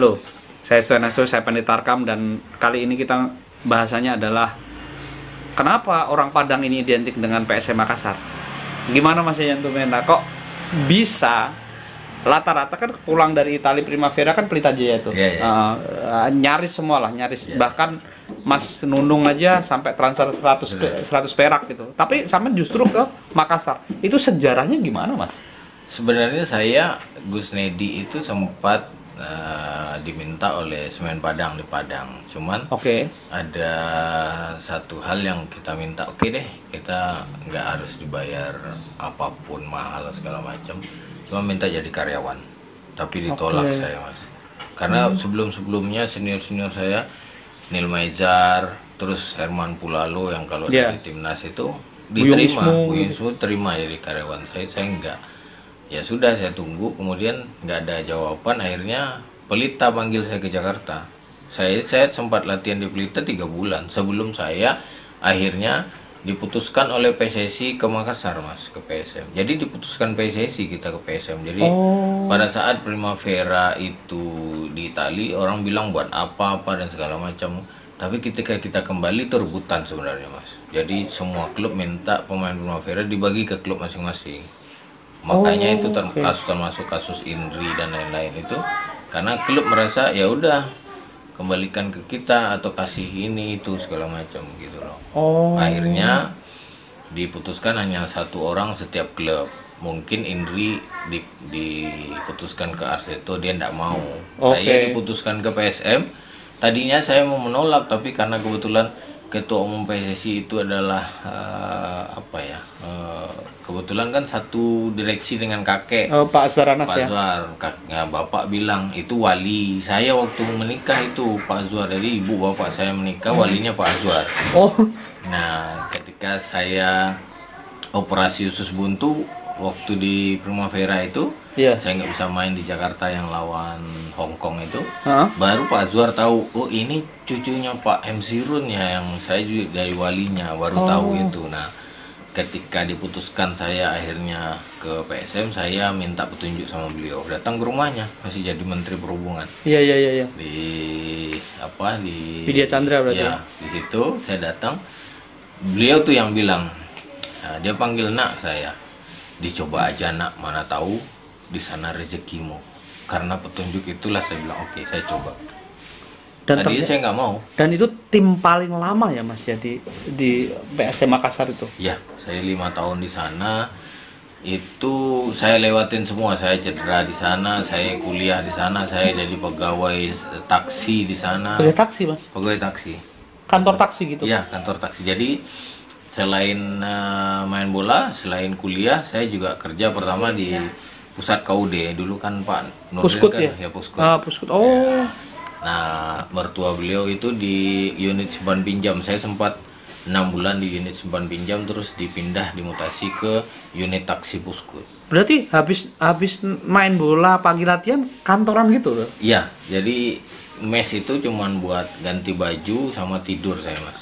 Halo, saya Senesu, saya Pundit Tarkam, dan kali ini kita bahasanya adalah kenapa orang Padang ini identik dengan PSM Makassar. Gimana Mas Yeyen Tumena, kok bisa rata-rata kan pulang dari Italia Primavera kan Pelita Jaya itu nyaris semua lah, nyaris bahkan Mas Nunung aja sampai transfer 100 perak gitu, tapi sama justru ke Makassar. Itu sejarahnya gimana Mas? Sebenarnya saya, Gus Nedi itu sempat diminta oleh Semen Padang di Padang, cuman ada satu hal yang kita minta, oke deh kita nggak harus dibayar apapun mahal segala macam, cuma minta jadi karyawan, tapi ditolak saya Mas, karena sebelum-sebelumnya senior-senior saya Nil Maizar, terus Herman Pulalo yang kalau dari timnas itu diterima, Bu Yusmu terima jadi karyawan, saya enggak. Ya sudah, saya tunggu, kemudian nggak ada jawaban, akhirnya Pelita panggil saya ke Jakarta. Saya sempat latihan di Pelita 3 bulan sebelum saya akhirnya diputuskan oleh PSSI ke Makassar Mas, ke PSM. Jadi diputuskan PSSI kita ke PSM. Jadi pada saat Primavera itu di Itali, orang bilang buat apa-apa dan segala macam. Tapi ketika kita kembali itu rebutan sebenarnya Mas. Jadi semua klub minta pemain Primavera dibagi ke klub masing-masing. Makanya itu termasuk kasus Indri dan lain-lain itu, karena klub merasa ya udah kembalikan ke kita atau kasih ini itu segala macam gitu loh. Akhirnya diputuskan hanya 1 orang setiap klub. Mungkin Indri diputuskan ke Arseto, dia tidak mau. Saya diputuskan ke PSM. Tadinya saya mau menolak, tapi karena kebetulan ketua umum PSSI itu adalah kebetulan kan satu direksi dengan kakek Pak Azwar Anas ya. Bapak bilang itu wali saya waktu menikah itu Pak Azwar, jadi ibu bapak saya menikah walinya Pak Azwar. Nah ketika saya operasi usus buntu waktu di Primavera itu saya nggak bisa main di Jakarta yang lawan Hongkong itu, baru Pak Azwar tahu, oh ini cucunya Pak MC Run ya, yang saya juga dari walinya, baru tahu itu. Nah ketika diputuskan saya akhirnya ke PSM, saya minta petunjuk sama beliau, datang ke rumahnya, masih jadi Menteri Perhubungan. Di apa, di Widya Chandra berarti ya, di situ saya datang, beliau tuh yang bilang, nah, dia panggil nak saya, dicoba aja nak, mana tahu di sana rezekimu, karena petunjuk itulah saya bilang oke, saya coba. Dan tadinya saya nggak mau. Dan itu tim paling lama ya Mas ya di PSM Makassar itu? Ya, saya 5 tahun di sana. Itu saya lewatin semua. Saya cedera di sana, saya kuliah di sana, saya jadi pegawai taksi di sana. Pegawai taksi Mas? Pegawai taksi. Kantor taksi gitu? Ya, kantor taksi. Jadi selain main bola, selain kuliah, saya juga kerja pertama di pusat KUD. Dulu kan Pak Nurdin Puskut kan, ya? Ya Puskut. Puskut. Ya. Nah, mertua beliau itu di unit simpan pinjam. Saya sempat 6 bulan di unit simpan pinjam, terus dipindah, dimutasi ke unit taksi Puskut. Berarti habis main bola pagi latihan kantoran gitu loh? Iya, jadi mes itu cuman buat ganti baju sama tidur saya Mas.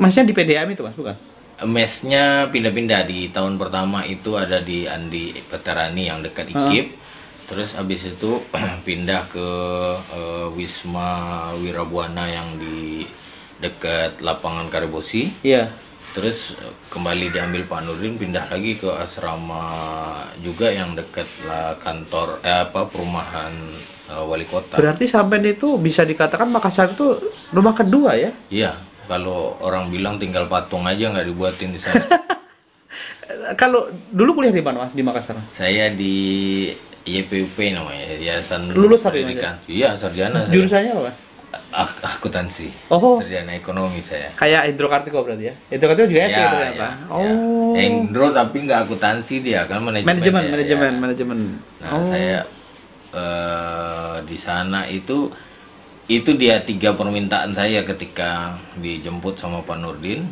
Masnya di PDAM itu Mas, bukan? Mesnya pindah-pindah. Di tahun pertama itu ada di Andi Petarani yang dekat IKIP. Terus abis itu pindah ke Wisma Wirabuana yang di dekat lapangan Karebosi. Terus kembali diambil Pak Nurdin, pindah lagi ke asrama juga yang dekat kantor perumahan wali kota. Berarti sampai itu bisa dikatakan Makassar itu rumah kedua ya? Iya, kalau orang bilang tinggal patung aja nggak dibuatin di sana. Kalau dulu kuliah di mana Mas di Makassar? Saya di YPUP namanya, Yayasan Lulus Pendidikan. Iya, sarjana. Jurusannya apa? Akuntansi. Sarjana ekonomi saya. Kayak Endro Kartiko berarti ya? Endro Kartiko juga sih ternyata. Endro tapi nggak akuntansi dia, kan manajemen. Nah, saya di sana itu dia 3 permintaan saya ketika dijemput sama Pak Nurdin.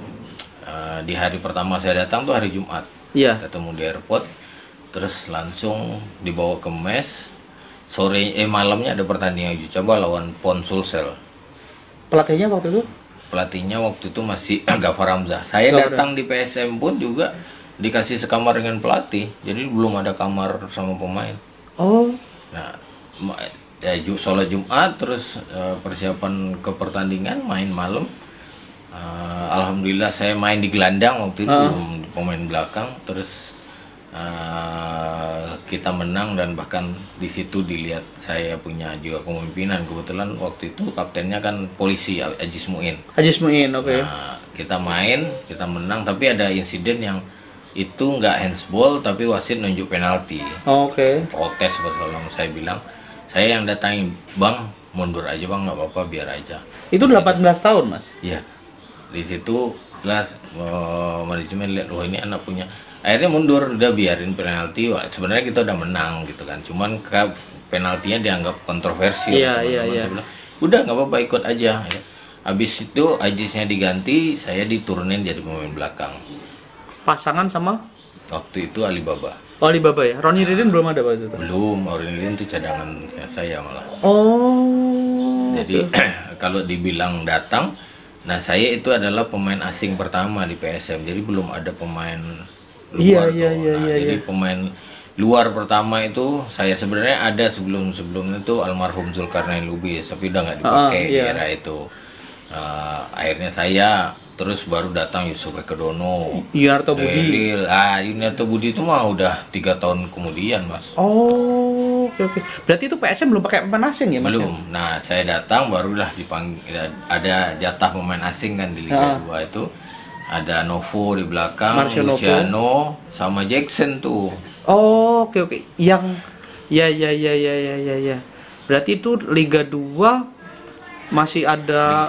Di hari pertama saya datang tuh hari Jumat. Ketemu di airport. Terus langsung dibawa ke mes. Malamnya ada pertandingan uji coba lawan Pon Sulsel. Pelatihnya waktu itu? Pelatihnya waktu itu masih Gafar Hamzah. Saya datang di PSM pun juga dikasih sekamar dengan pelatih. Jadi belum ada kamar sama pemain. Nah, sholat Jumat, terus persiapan ke pertandingan, main malam. Alhamdulillah saya main di gelandang waktu itu, pemain belakang. Terus kita menang, dan bahkan di situ dilihat saya punya jiwa kepemimpinan. Kebetulan waktu itu kaptennya kan polisi, Ajis Muin. Ajis Muin, oke. Okay. Nah, kita main, kita menang, tapi ada insiden yang itu nggak handsball, tapi wasit nunjuk penalti. Oh, oke. Okay. Protes, sebelum saya bilang, saya yang datangi, bang mundur aja bang, nggak apa-apa, biar aja. Itu 18 tahun mas? Iya. Di situ lah manajemen lihat, wah ini anak punya. Akhirnya mundur, udah biarin penalti. Sebenarnya kita udah menang gitu kan, cuman penaltinya dianggap kontroversi. Iya, iya, iya. Udah nggak apa-apa, ikut aja. Habis itu Ajisnya diganti, saya diturunin jadi pemain belakang. Pasangan sama? Waktu itu Alibaba. Oh, Alibaba ya? Ron Hiridin belum ada waktu itu? Belum, Ron Hiridin itu cadangan saya malah. Oh. Jadi kalau dibilang datang, nah saya itu adalah pemain asing pertama di PSM. Jadi belum ada pemain luar. Jadi pemain luar pertama itu saya, sebenarnya ada sebelum-sebelumnya itu almarhum Zulkarnain Lubis, tapi udah nggak dipakai di era itu. Akhirnya saya, terus baru datang Yusuf Ekodono, Yunarto Budi. Yunarto Budi itu mah udah 3 tahun kemudian mas. Oh, oke, oke. Berarti itu PSM belum pakai pemain asing ya mas? Belum. Nah saya datang, barulah dipanggil, ada jatah pemain asing kan di Liga 2 itu. Ada Novo di belakang, Luciano, sama Jackson tuh. Oh, oke, oke. Yang ya. Berarti itu Liga 2 masih ada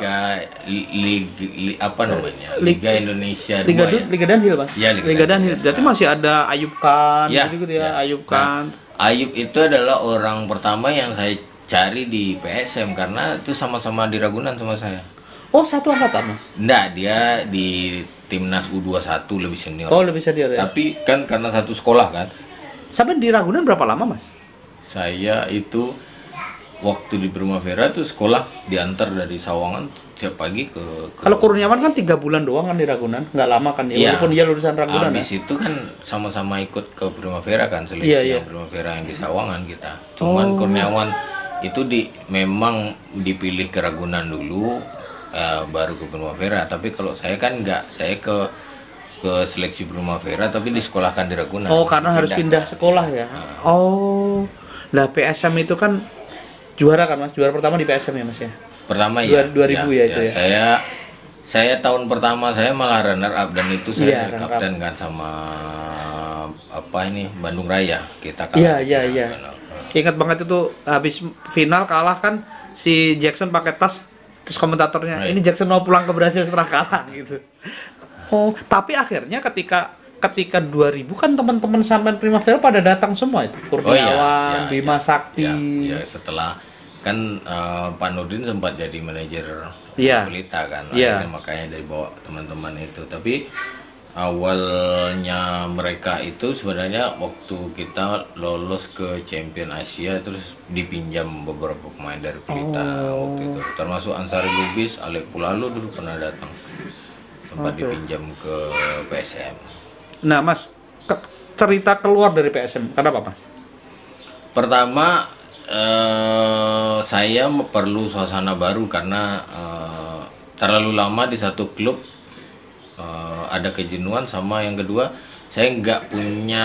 Liga Indonesia, Liga Dhanil Mas. Ya, Liga Dhanil. Berarti masih ada Ayub Khan gitu ya. Ayub Khan. Nah, Ayub itu adalah orang pertama yang saya cari di PSM karena itu sama-sama di Ragunan sama saya. Oh, satu angkatan mas? Nggak, dia di timnas U21 lebih senior. Oh, lebih senior ya? Tapi kan karena satu sekolah kan. Sampai di Ragunan berapa lama mas? Saya itu waktu di Primavera tuh sekolah diantar dari Sawangan tiap pagi ke kalau Kurniawan kan 3 bulan doang kan di Ragunan, nggak lama kan ya, walaupun dia lulusan Ragunan. Abis itu kan sama-sama ikut ke Primavera kan, seleksi yang Primavera yang di Sawangan kita. Cuman Kurniawan itu memang dipilih ke Ragunan dulu. Baru ke Primavera, tapi kalau saya kan enggak, saya ke seleksi Primavera tapi disekolahkan di Ragunan. Oh, karena harus pindah sekolah ya. Oh, lah PSM itu kan juara kan mas, juara pertama di PSM ya mas ya. Pertama ya. 2000 ya itu ya. Saya tahun pertama saya malah runner up, dan itu saya kapten kan sama Bandung Raya kita kalah. Iya. Ingat banget itu habis final kalah kan, si Jackson pakai tas. Terus komentatornya, ini Jackson mau pulang ke Brasil setelah kalah gitu. Oh, tapi akhirnya ketika 2000 kan teman-teman sampean Primavera pada datang semua itu. Kurniawan, Bima Sakti. Ya, setelah kan Pak Nurdin sempat jadi manajer Pelita kan. Akhirnya makanya dari bawa teman-teman itu. Tapi awalnya mereka itu sebenarnya waktu kita lolos ke Champion Asia terus dipinjam beberapa pemain dari Pelita waktu itu, termasuk Ansari Lubis, Alek Pulalu dulu pernah datang, sempat dipinjam ke PSM. Nah mas, cerita keluar dari PSM kenapa mas? Pertama saya perlu suasana baru karena terlalu lama di satu klub ada kejenuhan, sama yang kedua saya nggak punya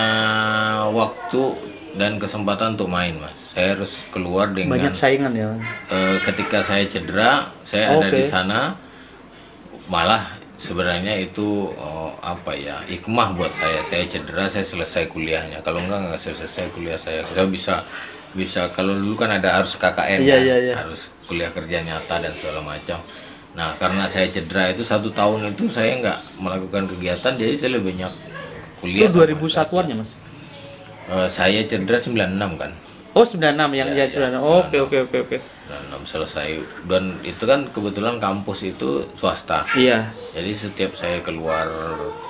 waktu dan kesempatan untuk main mas. Saya harus keluar dengan banyak saingan ya. Ketika saya cedera, saya ada di sana, malah sebenarnya itu hikmah buat saya. Saya cedera, saya selesai kuliahnya. Kalau nggak selesai kuliah saya bisa. Kalau dulu kan ada harus KKN, harus kuliah kerja nyata dan segala macam. Nah, karena saya cedera itu 1 tahun itu saya nggak melakukan kegiatan, jadi saya lebih banyak kuliah. Itu 2001-an ya mas? Saya cedera 96 kan. Oh, 96 yang dia cedera. Oke. 96 selesai, dan itu kan kebetulan kampus itu swasta. Iya. Jadi setiap saya keluar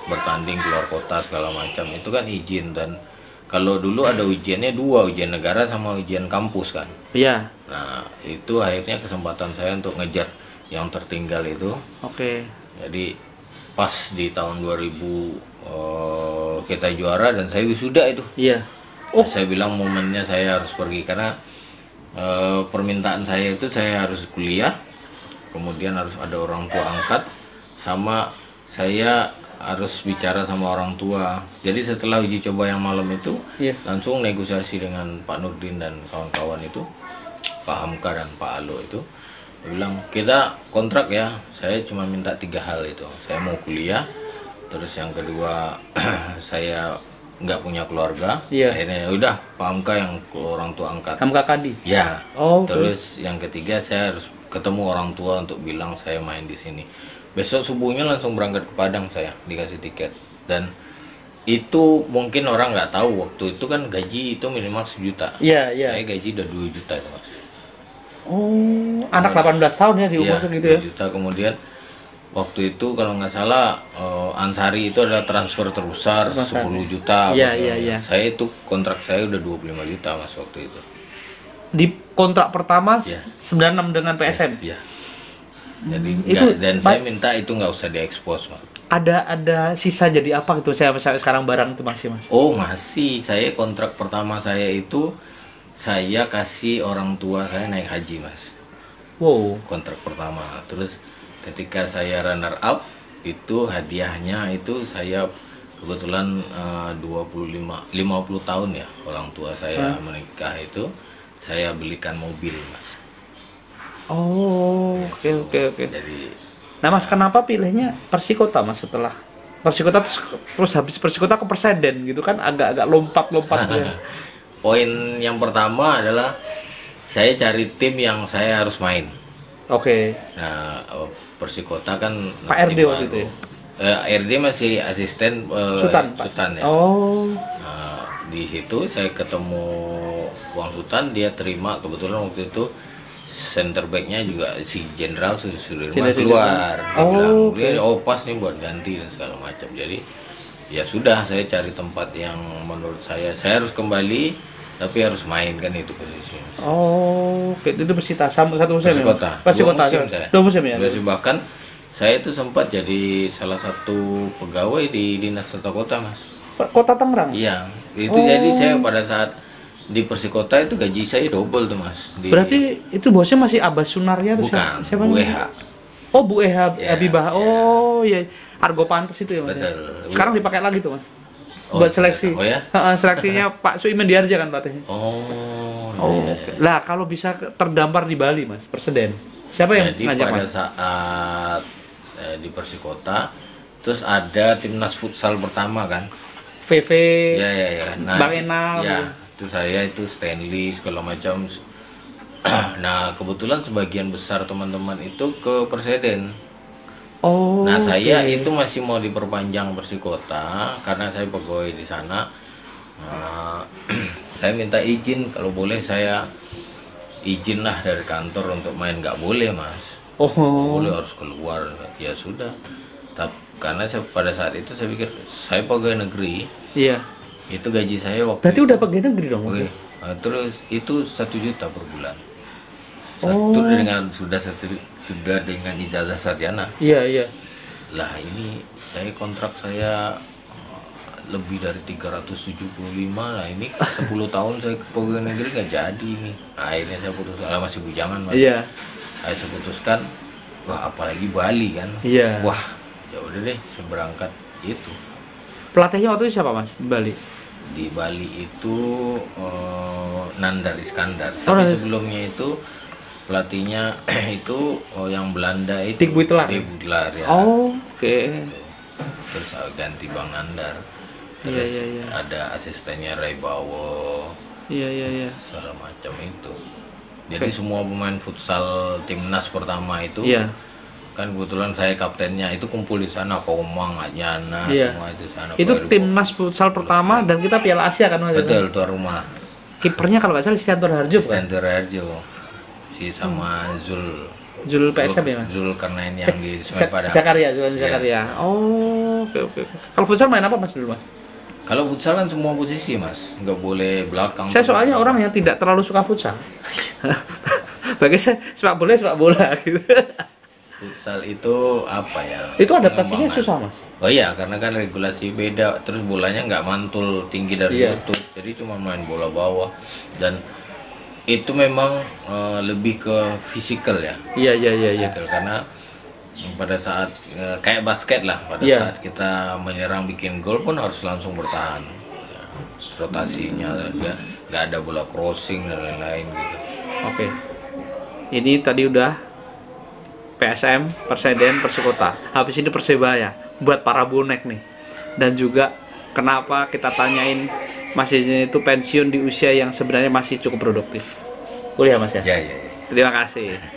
bertanding, keluar kota segala macam itu kan izin, dan kalau dulu ada ujiannya 2, ujian negara sama ujian kampus kan. Iya. Nah, itu akhirnya kesempatan saya untuk ngejar yang tertinggal itu. Oke. Jadi pas di tahun 2000 kita juara dan saya wisuda itu. Iya. Saya bilang momennya saya harus pergi, karena permintaan saya itu saya harus kuliah, kemudian harus ada orang tua angkat, sama saya harus bicara sama orang tua. Jadi setelah uji coba yang malam itu, langsung negosiasi dengan Pak Nurdin dan kawan-kawan itu, Pak Hamka dan Pak Alo itu. Dia bilang, kita kontrak ya, saya cuma minta 3 hal itu. Saya mau kuliah, terus yang kedua saya nggak punya keluarga. Akhirnya udah Pak Hamka yang orang tua angkat. Hamka Kadi? Ya. Oh, terus yang ketiga saya harus ketemu orang tua untuk bilang saya main di sini. Besok subuhnya langsung berangkat ke Padang, saya dikasih tiket. Dan itu mungkin orang nggak tahu, waktu itu kan gaji itu minimal 1 juta. Saya gaji udah 2 juta itu, Mas. Oh, anak 18 tahun ya di umur segitu ya? 2 juta. Kemudian waktu itu kalau nggak salah Ansari itu adalah transfer terbesar, 10 juta. Saya itu kontrak saya udah 25 juta Mas waktu itu. Di kontrak pertama 96 dengan PSM? Jadi itu, dan saya minta itu nggak usah diekspos, Mas. Ada sisa jadi apa gitu? Saya misalnya sekarang barang itu masih, Mas? Oh, masih. Saya kontrak pertama saya itu saya kasih orang tua saya naik haji, Mas. Wow. Kontrak pertama. Terus ketika saya runner up itu hadiahnya itu saya kebetulan 50 tahun ya orang tua saya menikah itu, saya belikan mobil, Mas. Oh, oke. Jadi, nah Mas, kenapa pilihnya Persikota, Mas? Setelah Persikota terus habis Persikota ke Perseden gitu kan, agak-agak lompat-lompat ya. Poin yang pertama adalah saya cari tim yang saya harus main. Oke. Nah, Persikota kan Pak RD waktu itu. RD masih asisten Sultan ya. Oh. Nah, di situ saya ketemu Bang Sultan, dia terima. Kebetulan waktu itu center back-nya juga si Jenderal Sudirman keluar. Oh, bilang, oh pas nih buat ganti dan segala macam. Jadi ya sudah, saya cari tempat yang menurut saya harus kembali, tapi harus mainkan itu posisi. Oh, itu Persita sama 1 musim. Persikota. Persikota 2 musim ya. Bahkan saya itu sempat jadi salah satu pegawai di Dinas Tata Kota, Mas. Kota Tangerang. Iya, itu jadi saya pada saat di Persikota itu gaji saya double tuh, Mas. Berarti itu bosnya masih Abah Sunarya atau siapa? Bukan, Bu Eha. Oh, Bu Eha Habibah. Oh, ya. Argo Pantes itu ya, Mas. Betul. Sekarang dipakai lagi tuh, Mas. Oh, buat seleksi. Oh ya. Seleksinya Pak Suiman Diarja kan pelatihnya. Oh, oke. Lah, kalau bisa terdampar di Bali, Mas, Perseden. Siapa yang ngajak, Mas? Jadi pada saat di Persikota terus ada timnas futsal pertama kan. VV. Ya. Nah, Bang Enal. Ya, itu saya itu Stanley segala macam. Nah, kebetulan sebagian besar teman-teman itu ke Perseden. Oh, nah saya itu masih mau diperpanjang Persikota karena saya pegawai di sana. Saya minta izin, kalau boleh saya izin lah dari kantor untuk main. Nggak boleh, Mas. Boleh, harus keluar. Ya sudah. Tapi karena pada saat itu saya pikir saya pegawai negeri. Iya. Itu gaji saya waktu. Berarti itu udah pegawai negeri dong. Oke. Terus itu 1 juta per bulan. Sudah dengan ijazah sarjana. Iya. Lah ini saya kontrak saya lebih dari 375. Nah ini 10 tahun saya ke pegawai negeri nggak jadi nih. Nah, akhirnya saya putuskan, masih bujangan, Mas. Iya. Saya putuskan, wah apalagi Bali kan. Iya. Wah, ya udah deh, saya berangkat itu. Pelatihnya waktu itu siapa, Mas? Di Bali itu Nandar Iskandar. Tapi sebelumnya itu pelatihnya itu yang Belanda itu Itik Buitelaar ya. Oke. Terus ganti Bang Nandar. Terus ada asistennya Ray Bawo. Iya. Segala macam itu. Jadi semua pemain futsal timnas pertama itu kan kebetulan saya kaptennya itu kumpul di sana, Komang, Ajana, semua itu sana. Itu timnas futsal pertama dan kita Piala Asia kan, Mas. Betul, tuan rumah. Kipernya kalau nggak salah Semen Harjo. Si sama Zul PSM ya, Mas. Zul karena ini yang di Semen Padang. Zakaria. Oke. Kalau futsal main apa, Mas, dulu, Mas? Kalau futsal kan semua posisi, Mas. Nggak boleh belakang. Saya soalnya orang yang tidak terlalu suka futsal. Bagi saya sepak bola gitu. Futsal itu apa ya? Itu adaptasinya susah, Mas. Oh iya, karena kan regulasi beda, terus bolanya nggak mantul tinggi dari lutut, jadi cuma main bola bawah. Dan itu memang lebih ke fisikal ya. Iya. Karena pada saat kayak basket lah, pada saat kita menyerang bikin gol pun harus langsung bertahan. Ya, rotasinya nggak ada bola crossing dan lain-lain gitu. Oke. Ini tadi udah PSM, Perseden, Persikota. Habis ini Persebaya buat para bonek nih. Dan juga kenapa kita tanyain Mas Yeyen itu pensiun di usia yang sebenarnya masih cukup produktif. Kuliah Mas ya? Iya. Terima kasih.